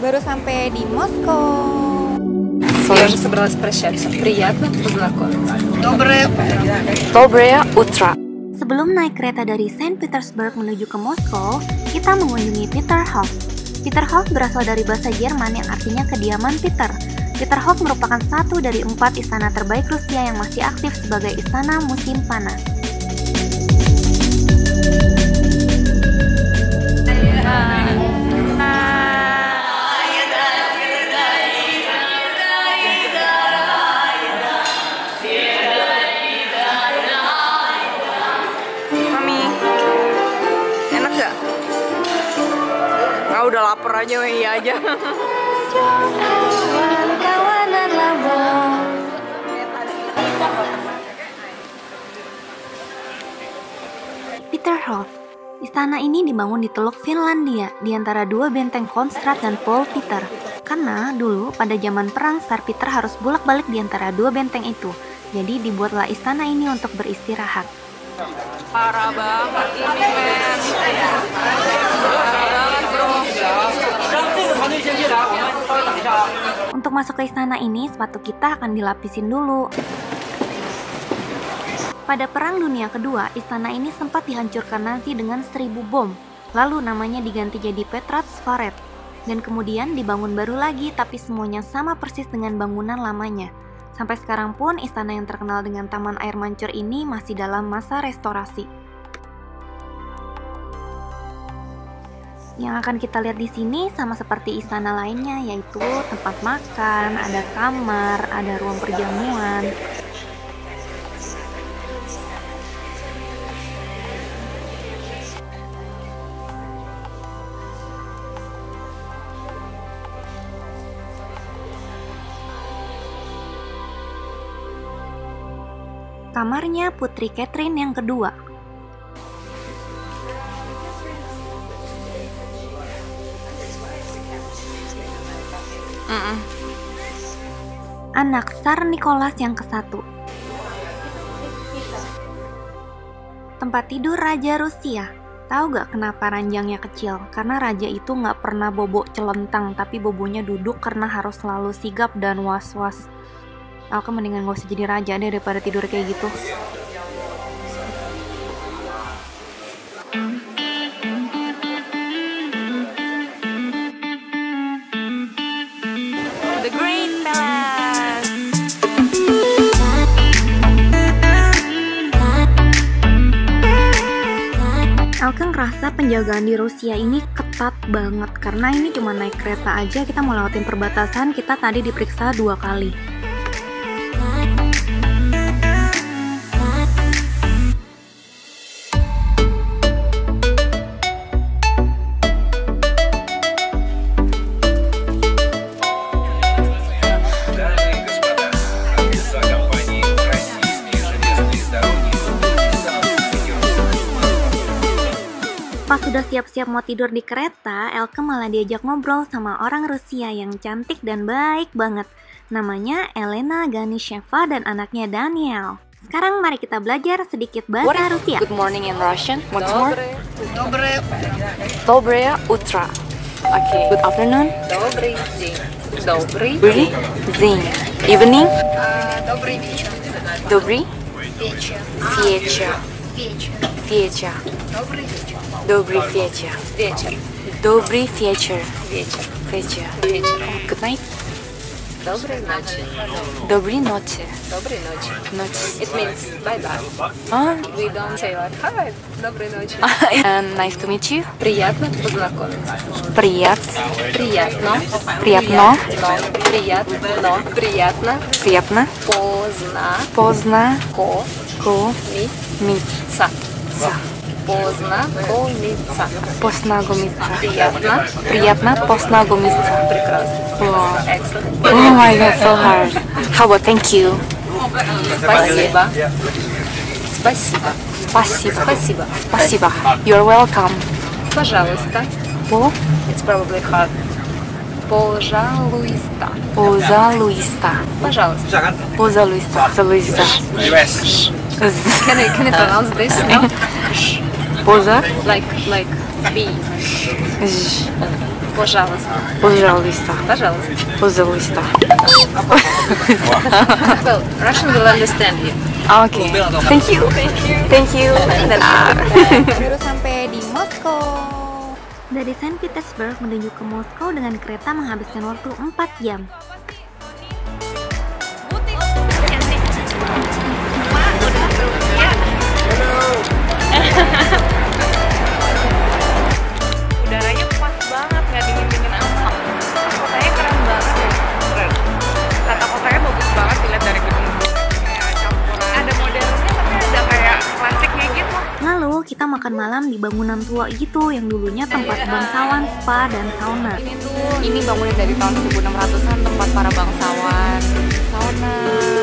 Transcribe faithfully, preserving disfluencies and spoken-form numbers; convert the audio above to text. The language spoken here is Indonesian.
Baru sampai di Moskow. Я уже собралась прощаться. Приятно познакомиться. Доброе утро. Доброе утро. Sebelum naik kereta dari Saint Petersburg menuju ke Moskow, kita mengunjungi Peterhof. Peterhof berasal dari bahasa Jerman yang artinya kediaman Peter. Peterhof merupakan satu dari empat istana terbaik Rusia yang masih aktif sebagai istana musim panas. Udah lapar aja, iya aja. Peterhof. Istana ini dibangun di Teluk Finlandia, di antara dua benteng Kronstat dan Paul Peter. Karena dulu pada zaman perang Tsar Peter harus bolak-balik di antara dua benteng itu. Jadi dibuatlah istana ini untuk beristirahat. Parah banget ini, men. Untuk masuk ke istana ini, sepatu kita akan dilapisin dulu. Pada Perang Dunia Kedua, istana ini sempat dihancurkan Nazi dengan seribu bom. Lalu namanya diganti jadi Petratsfaret. Dan kemudian dibangun baru lagi, tapi semuanya sama persis dengan bangunan lamanya. Sampai sekarang pun, istana yang terkenal dengan taman air mancur ini masih dalam masa restorasi. Yang akan kita lihat di sini sama seperti istana lainnya, yaitu tempat makan, ada kamar, ada ruang perjamuan. Kamarnya Putri Catherine yang kedua. Anak Tsar Nicholas yang kesatu. Tempat tidur Raja Rusia. Tahu gak kenapa ranjangnya kecil? Karena raja itu gak pernah bobo celentang, tapi bobonya duduk karena harus selalu sigap dan was-was. Aku mendingan gak usah jadi raja deh daripada tidur kayak gitu. The Green Palace. Aku ngerasa penjagaan di Rusia ini ketat banget, karena ini cuma naik kereta aja, kita mau lewatin perbatasan, kita tadi diperiksa dua kali. Sudah siap-siap mau tidur di kereta, Elke malah diajak ngobrol sama orang Rusia yang cantik dan baik banget. Namanya Elena Ganicheva dan anaknya Daniel. Sekarang mari kita belajar sedikit bahasa Rusia. Good morning in Russian. What's more? Доброе Доброе утро. Okay. Good afternoon. Добрый день. Добрый день. Evening. Добрый вечер. Добрый вечер. Вечер. Вечер. Добрый вечер. Добрый вечер. Вечер. Добрый вечер. Вечер. Вечер. Вечер. Good night. Доброй ночи. Доброй ночи. Доброй ночи. Ночи. It means bye-bye. Ah. We don't say like hi. Доброй ночи. And nice to meet you. Приятно познакомиться. Приятно. Приятно. Приятно. Приятно. Приятно. Приятно. Поздно. Поздно. Ко. Ко. Ми. Ми. Са. Са. Познакомиться. Познакомиться. Приятно. Приятно познакомиться. Прекрасно. Wow. Oh my god, so hard. How about thank you? Спасибо. Спасибо. Спасибо. Спасибо. Спасибо. You're welcome. Пожалуйста. По. It's probably hard. Пожалуйста. Пожалуйста. Пожалуйста. Пожалуйста. Пожалуйста. Can I can I pronounce this? Poza? Like, like, B. Пожалуйста. Пожалуйста. Пожалуйста. Пожалуйста. Russian will understand you. Okay. Thank you. Thank you. Thank you. Baru sampai di Moskow. Dari Saint Petersburg menuju ke Moskow dengan kereta menghabiskan waktu empat jam. Udaranya pas banget, nggak dingin-dingin amat. Kotanya keren banget ya. Keren. Tata kotanya bagus banget dilihat dari gedung-gedung. Kayak campuran. Ada modernnya tapi ada kayak klasiknya gitu. Lalu kita makan malam di bangunan tua gitu yang dulunya tempat bangsawan, spa, dan sauna. Ini tuh, ini bangunan dari tahun seribu enam ratusan, tempat para bangsawan, sauna.